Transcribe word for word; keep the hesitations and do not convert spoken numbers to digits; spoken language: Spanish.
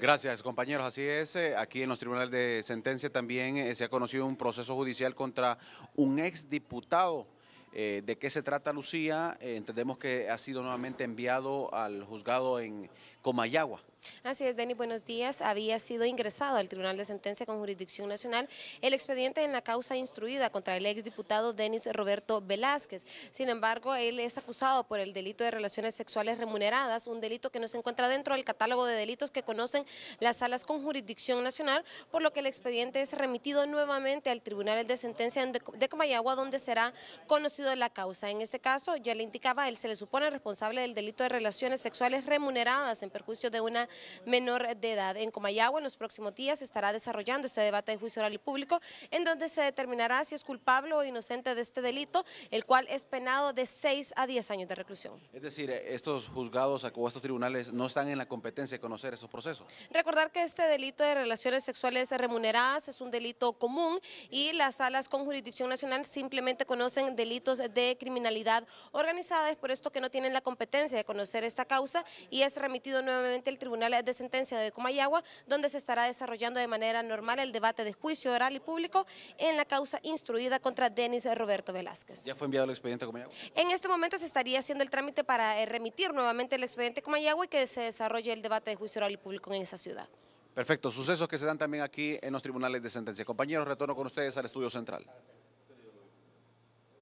Gracias, compañeros. Así es, aquí en los tribunales de sentencia también se ha conocido un proceso judicial contra un exdiputado. Eh, ¿De qué se trata, Lucía? Eh, entendemos que ha sido nuevamente enviado al juzgado en Comayagua. Así es, Denis, buenos días. Había sido ingresado al Tribunal de Sentencia con Jurisdicción Nacional el expediente en la causa instruida contra el exdiputado Denis Roberto Velázquez. Sin embargo, él es acusado por el delito de relaciones sexuales remuneradas, un delito que no se encuentra dentro del catálogo de delitos que conocen las salas con Jurisdicción Nacional, por lo que el expediente es remitido nuevamente al Tribunal de Sentencia de Comayagua, donde será conocido la causa. En este caso, ya le indicaba, él se le supone responsable del delito de relaciones sexuales remuneradas en perjuicio de una menor de edad. En Comayagua, en los próximos días, se estará desarrollando este debate de juicio oral y público, en donde se determinará si es culpable o inocente de este delito, el cual es penado de seis a diez años de reclusión. Es decir, estos juzgados o estos tribunales no están en la competencia de conocer esos procesos. Recordar que este delito de relaciones sexuales remuneradas es un delito común y las salas con jurisdicción nacional simplemente conocen delitos de criminalidad organizada. Es por esto que no tienen la competencia de conocer esta causa y es remitido nuevamente al tribunal de sentencia de Comayagua, donde se estará desarrollando de manera normal el debate de juicio oral y público en la causa instruida contra Denis Roberto Velázquez. ¿Ya fue enviado el expediente a Comayagua? En este momento se estaría haciendo el trámite para remitir nuevamente el expediente a Comayagua y que se desarrolle el debate de juicio oral y público en esa ciudad. Perfecto, sucesos que se dan también aquí en los tribunales de sentencia. Compañeros, retorno con ustedes al estudio central.